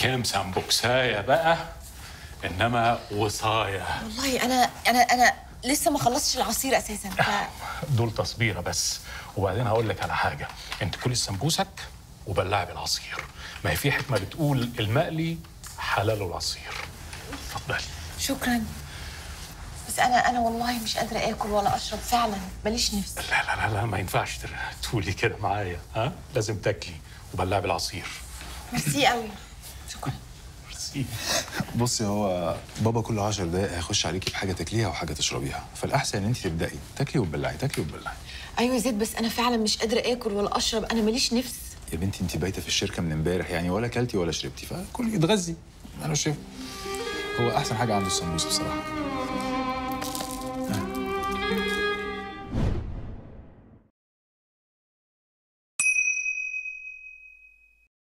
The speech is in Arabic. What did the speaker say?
كام سامبوكسايه بقى، انما وصايه. والله انا لسه ما خلصتش العصير اساسا. دول تصبيره بس، وبعدين هقول لك على حاجه، انت كل سمبوسك وبلعي بالعصير، ما هي في حكمه بتقول المقلي حلاله العصير. اتفضلي. شكرا. بس انا والله مش قادره اكل ولا اشرب فعلا، ماليش نفس. لا لا لا ما ينفعش تقولي كده معايا، ها؟ لازم تاكلي وبلعي بالعصير. ميرسي قوي. شكرا. ميرسي. بصي، هو بابا كل 10 دقايق هيخش عليكي بحاجه تاكليها وحاجه تشربيها، فالاحسن ان انت تبداي تاكلي وتبلعي تاكلي وتبلعي. ايوه يا زيد، بس انا فعلا مش قادره اكل ولا اشرب، انا ماليش نفس. يا بنتي انت بايته في الشركه من امبارح، يعني ولا كلتي ولا شربتي، فكلي اتغذي. انا شايف هو احسن حاجه عنده السمبوسه بصراحه.